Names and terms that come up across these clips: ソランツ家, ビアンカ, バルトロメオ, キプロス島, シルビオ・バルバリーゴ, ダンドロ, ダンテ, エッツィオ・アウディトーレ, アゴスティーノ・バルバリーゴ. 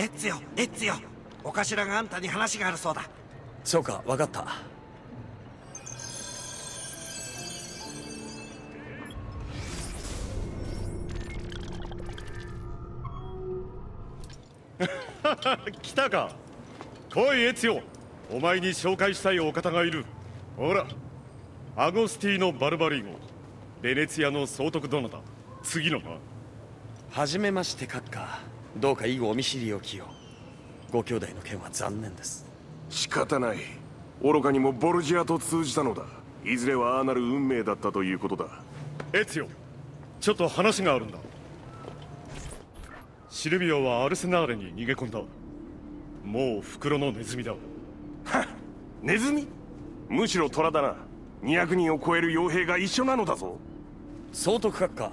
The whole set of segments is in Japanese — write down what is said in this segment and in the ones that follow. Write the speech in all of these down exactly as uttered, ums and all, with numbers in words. エッツよ、エッツよ、お頭があんたに話があるそうだ。そうか、分かった。来たか。来いエツよ、お前に紹介したいお方がいる。ほら、アゴスティーノ・バルバリーゴ、ベネツィアの総督殿だ。次の間。はじめまして閣下、どうか以後お見知りおきを。ご兄弟の件は残念です。仕方ない。愚かにもボルジアと通じたのだ。いずれはああなる運命だったということだ。エツよ、ちょっと話があるんだ。シルビオはアルセナーレに逃げ込んだ。もう袋のネズミだ。はっ、ネズミ？むしろ虎だな。にひゃくにんを超える傭兵が一緒なのだぞ。総督閣下、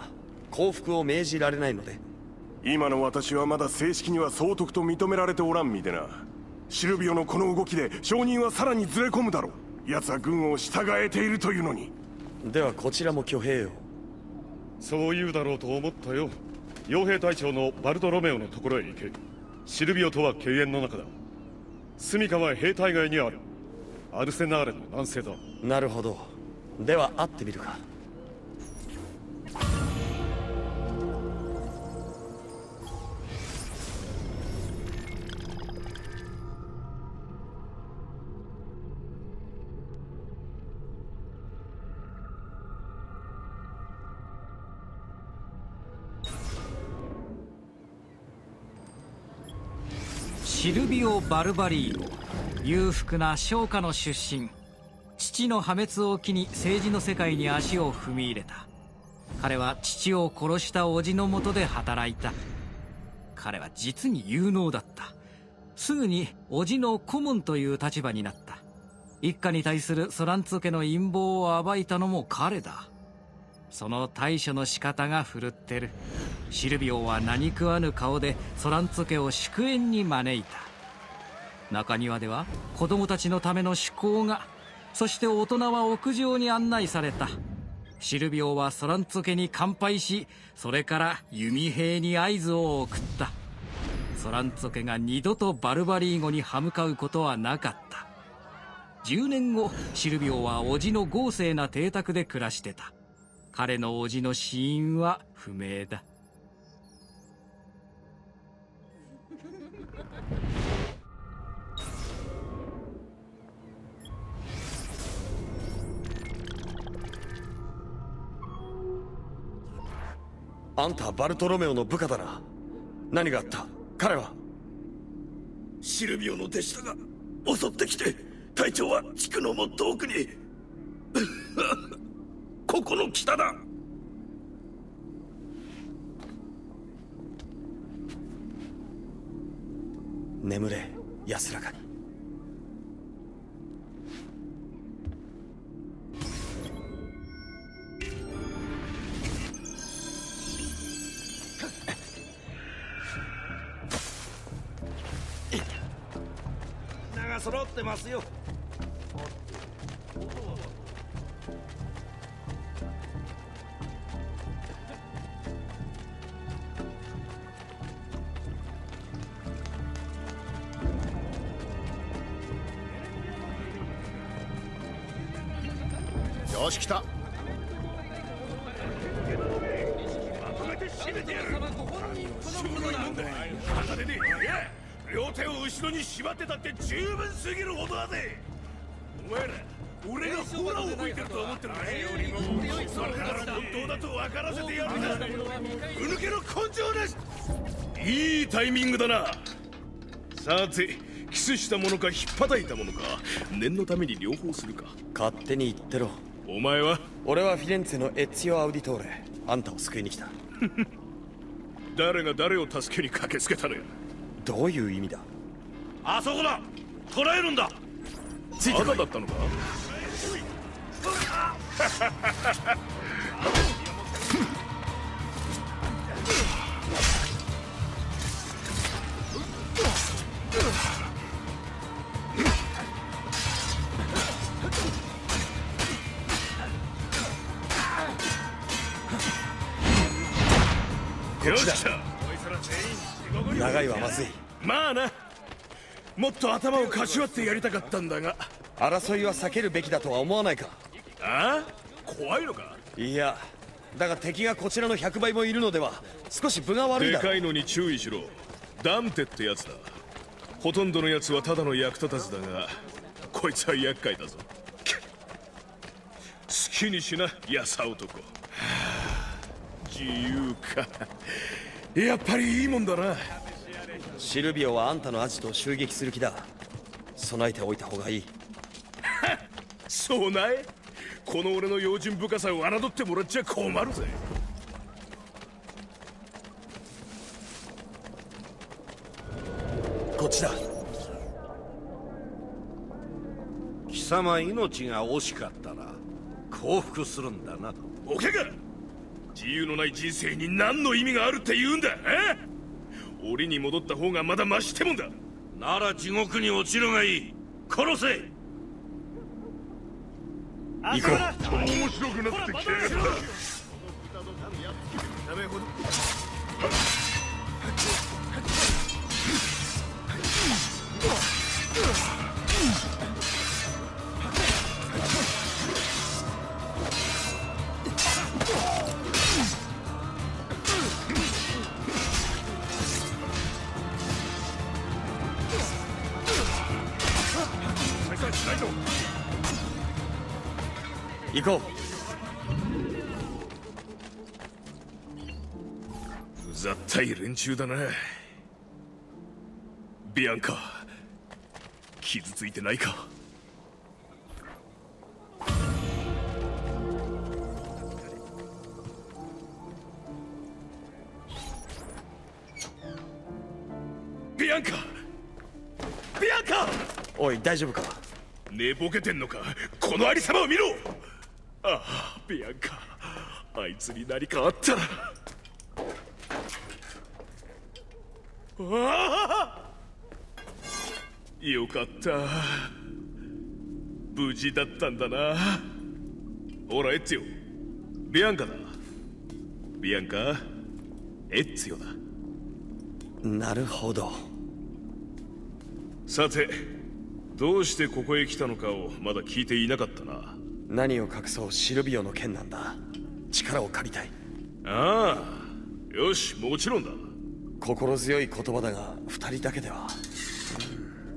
降伏を命じられないので。今の私はまだ正式には総督と認められておらんみでな。シルビオのこの動きで証人はさらにずれ込むだろう。奴は軍を従えているというのに。ではこちらも挙兵を。そう言うだろうと思ったよ。傭兵隊長のバルトロメオのところへ行け。シルビオとは敬遠の中だ。住処は兵隊街にある、アルセナーレの南西だ。なるほど。では会ってみるか。シルビオ・バルバリーゴ、裕福な商家の出身。父の破滅を機に政治の世界に足を踏み入れた。彼は父を殺した叔父の下で働いた。彼は実に有能だった。すぐに叔父の顧問という立場になった。一家に対するソランツ家の陰謀を暴いたのも彼だ。その対処の仕方が振るってる。シルビオは何食わぬ顔でソランツ家を祝宴に招いた。中庭では子供たちのための趣向が、そして大人は屋上に案内された。シルビオはソランツ家に乾杯し、それから弓兵に合図を送った。ソランツ家が二度とバルバリーゴに歯向かうことはなかった。じゅうねんご、シルビオは叔父の豪勢な邸宅で暮らしてた。彼の叔父の死因は不明だ。あんたバルトロメオの部下だな。何があった？彼はシルビオの弟子だが襲ってきて、隊長は地区のもっと奥にここの北だ。眠れ、安らかに。名が揃ってますよ。よし来た。両手を後ろに縛ってたって十分すぎるほどだぜ。お前ら、俺がほらを吹いてると思ってるね。それから本当だと分からせてやるんだ。うぬけの根性です。いいタイミングだな。さて、キスしたものか引っ叩いたものか、念のために両方するか。勝手に言ってろ。お前は？俺はフィレンツェのエッツィオ・アウディトーレ。あんたを救いに来た。誰が誰を助けに駆けつけたのや。どういう意味だ？あそこだ、捕らえるんだ。ついてこい。あなただったのか。長いはまずい。まあな、もっと頭をかしわってやりたかったんだが。争いは避けるべきだとは思わないか？ああ、怖いのか？いや、だが敵がこちらのひゃくばいもいるのでは少し分が悪いだろう。でかいのに注意しろ。ダンテってやつだ。ほとんどのやつはただの役立たずだが、こいつは厄介だぞ。好きにしな、やさ男。自由か。やっぱりいいもんだな。シルビオはあんたのアジトを襲撃する気だ。備えておいた方がいい。備え？この俺の用心深さを侮ってもらっちゃ困るぜ。こっちだ。貴様、命が惜しかったら降伏するんだな。おけが、自由のない人生に何の意味があるって言うんだ。え？檻に戻った方がまだマシってもんだ。なら地獄に落ちるがいい。殺せ。行こう。面白くなってきてやがった。行こう。うざったい連中だな。ビアンカ、傷ついてないか？ビアンカ、ビアンカ。おい、大丈夫か？寝ぼけてんのか？このありさまを見ろ。ああ、ビアンカ、あいつに何かあったら。ああ、よかった、無事だったんだな。ほら、エッツィオ、ビアンカだ。ビアンカ、エッツィオだ。なるほど。さて、どうしてここへ来たのかをまだ聞いていなかったな。何を隠そう、シルビオの件なんだ。力を借りたい。ああ、よし、もちろんだ。心強い言葉だが、ふたりだけでは、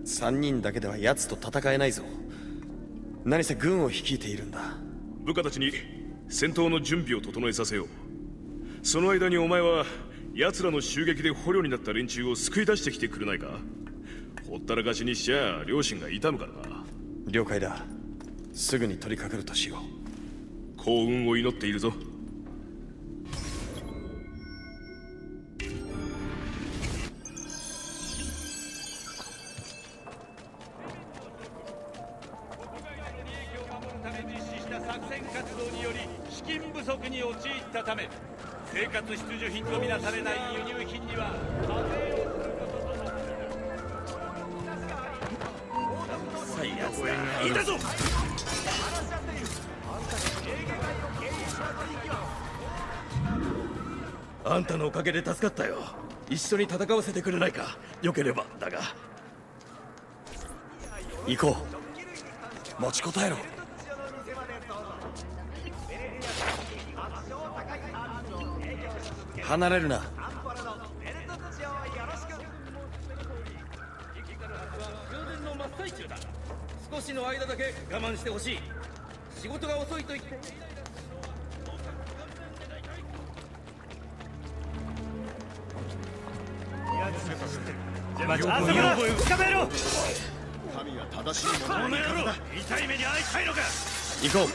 さんにんだけでは奴と戦えないぞ。何せ軍を率いているんだ。部下たちに戦闘の準備を整えさせよう。その間にお前は奴らの襲撃で捕虜になった連中を救い出してきてくれないか？ほったらかしにしちゃ両親が痛むからな。了解だ。すぐに取りかかるとしよう。幸運を祈っているぞ。生活必需品とみなされない輸入品には課税を。いたぞ。あんたのおかげで助かったよ。一緒に戦わせてくれないか？よければだが。行こう。持ちこたえろ。離れるな。少しの間だけ我慢してほしい。仕事が遅いと言って。行こう。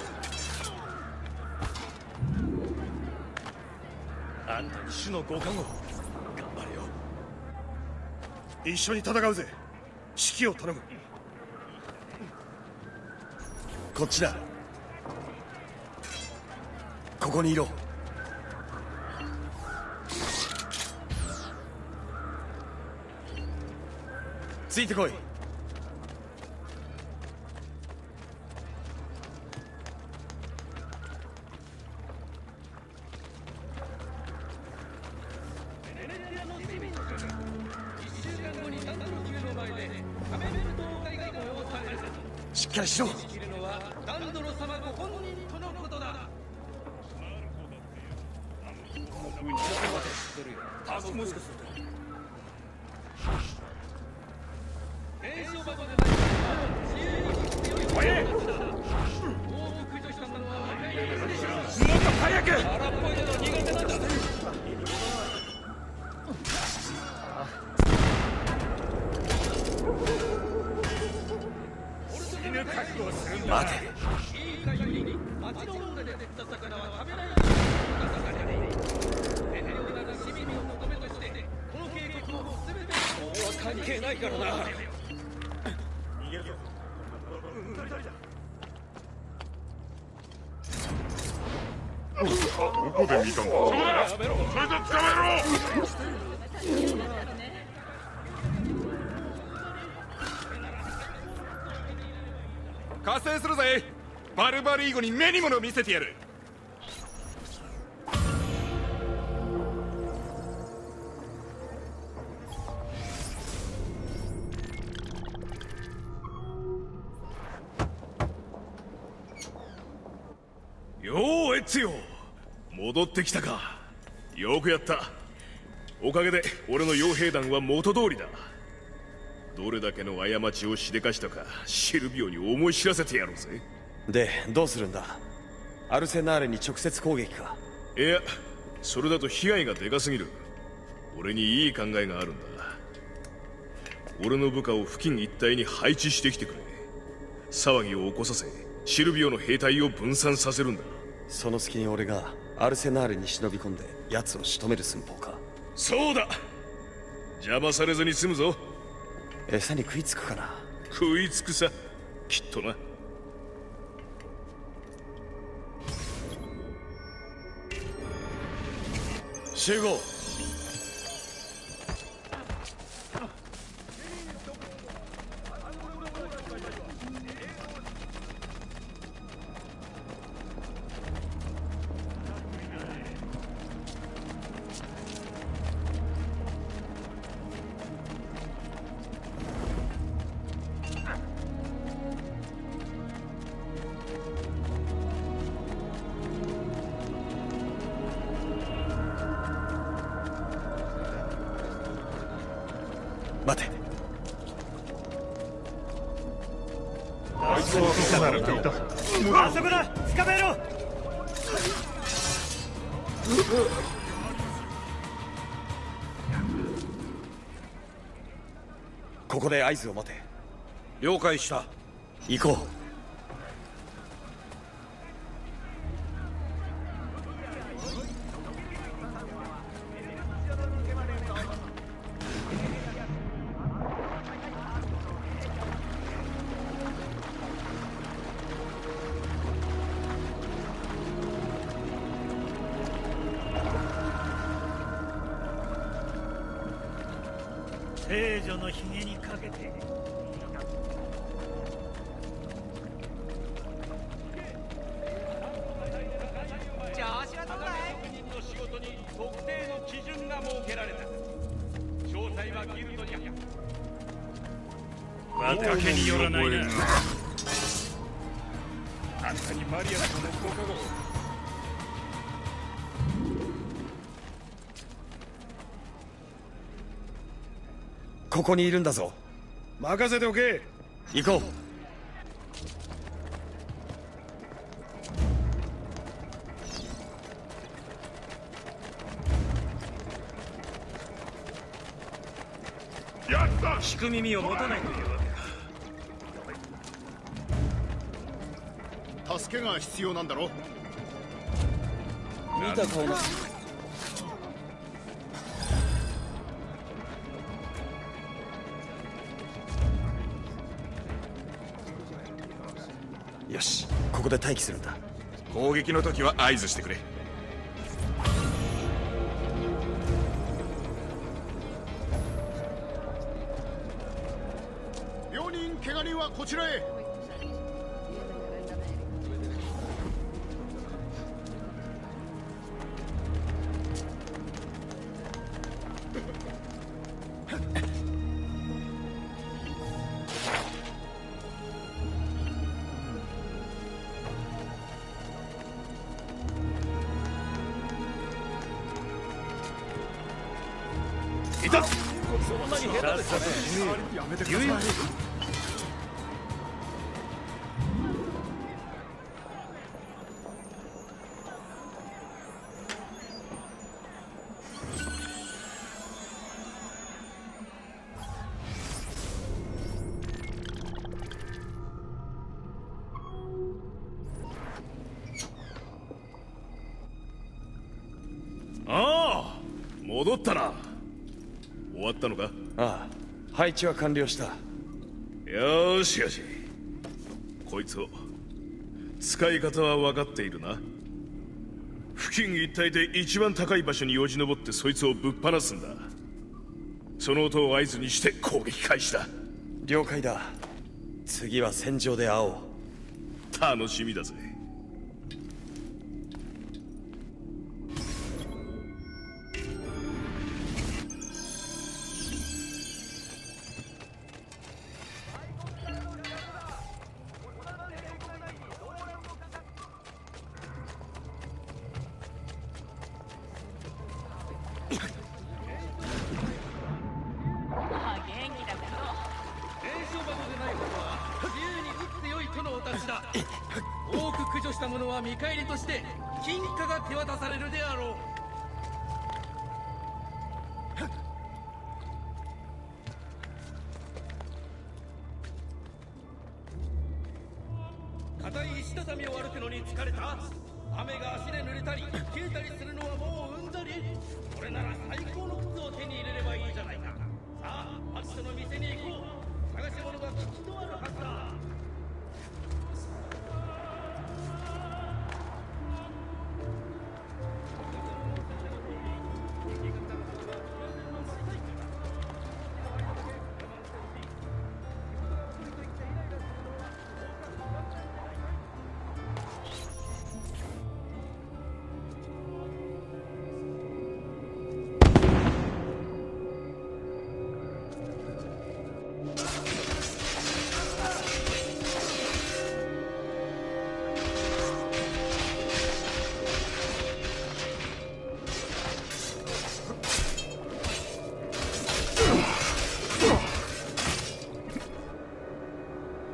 あんたに主のご加護。頑張れよ。一緒に戦うぜ。指揮を頼む。こっちだ。ここにいろ。ついてこい。間後に単独級の前で仮面舞踏会が催される。しっかりしろ。切るのはダンドロ様ご本人とのことだ。僕に知ってるよ。多分もしかすると連勝箱で自由に必要に多く駆除したものはもっと早く。荒っぽいのが苦手なんだ。死ぬ覚悟をするんだ。待て。いいかより町の方で釣った魚は食べないように出されている。遠慮なく市民の求めとしてこの計画を全て。もう関係ないからな。逃げるぞ。誰だ。どこで見たんだ。それじゃ捕まえろ。加勢するぜ。バルバリーゴに目に物見せてやる。よーエッツよ、戻ってきたか。よくやった。おかげで俺の傭兵団は元通りだ。どれだけの過ちをしでかしたかシルビオに思い知らせてやろうぜ。でどうするんだ。アルセナーレに直接攻撃か。いや、それだと被害がでかすぎる。俺にいい考えがあるんだ。俺の部下を付近一帯に配置してきてくれ。騒ぎを起こさせシルビオの兵隊を分散させるんだ。その隙に俺がアルセナーレに忍び込んで奴を仕留める寸法か。そうだ、邪魔されずに済むぞ。餌に食いつくかな。食いつくさ、きっとな。集合。待て。あいつは嘘だろ。あそこだ、捕まえろ。ここで合図を待て。了解した。行こう。聖女のひげにかけて。じゃあしらどうだい。職人の仕事に特定の基準が設けられた。詳細はギルドに。わたけによらないな。あんたにマリアの子かご。ここにいるんだぞ。任せておけ。行こう。やった。聞く耳を持たないというわけか。助けが必要なんだろ。見た顔だ。よし、ここで待機するんだ。攻撃の時は合図してくれ。病人怪我人はこちらへ。いた。戻ったな。終わったのか？ああ、配置は完了した。よしよし、こいつを。使い方は分かっているな。付近一帯で一番高い場所によじ登ってそいつをぶっ放すんだ。その音を合図にして攻撃開始だ。了解だ。次は戦場で会おう。楽しみだぜ。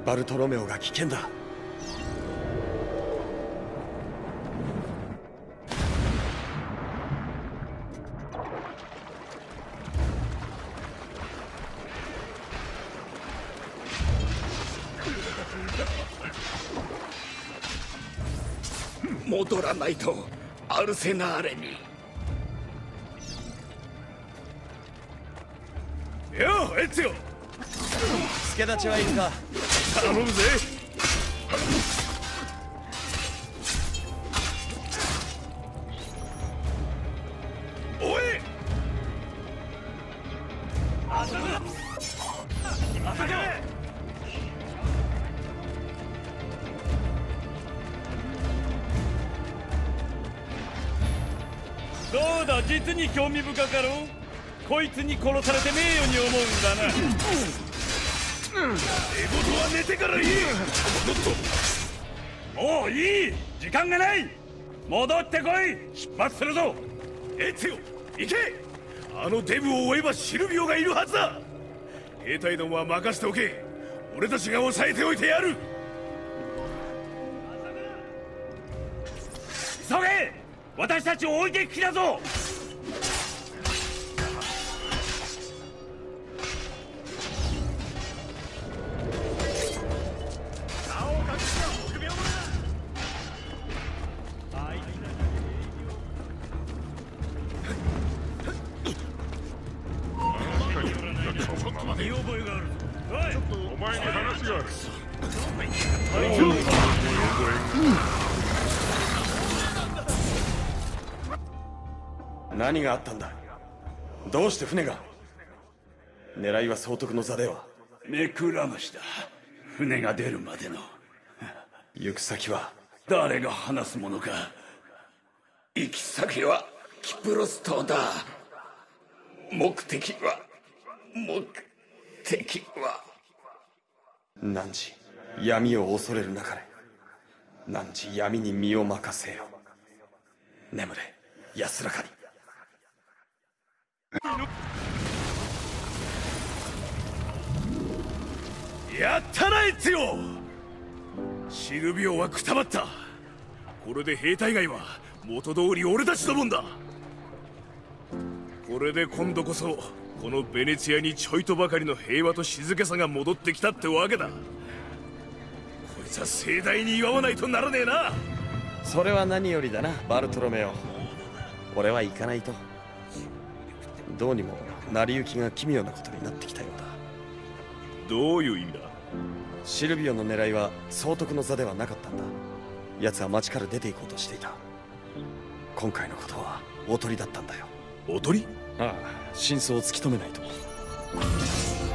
バルトロメオが危険だ。戻らないとアルセナーレに。ようエツよ、助太刀はいるか？頼むぜ。おい、あたかあたか。どうだ、実に興味深かろう。こいつに殺されて名誉に思うんだな。寝言は寝てからいい。もういい、時間がない。戻ってこい、出発するぞ。エツよ、行け。あのデブを追えばシルビオがいるはずだ。兵隊どもは任せておけ。俺たちが抑えておいてやる。急げ、私たちを置いていく気だぞ。何があったんだ？どうして船が？狙いは総督の座では？目くらましだ。船が出るまでの行く先は？誰が話すものか。行き先はキプロス島だ。目的は目的は汝闇を恐れるなかれ。汝闇に身を任せよ。眠れ安らかに。No. やったなエツィオ。シルビオはくたばった。これで兵隊街は元通り俺たちのもんだ。これで今度こそこのベネツィアにちょいとばかりの平和と静けさが戻ってきたってわけだ。こいつは盛大に祝わないとならねえな。それは何よりだなバルトロメオ。俺は行かないと。どうにも成り行きが奇妙なことになってきたようだ。どういう意味だ？シルビオの狙いは総督の座ではなかったんだ。奴は町から出て行こうとしていた。今回のことはおとりだったんだよ。おとり？ああ、真相を突き止めないと。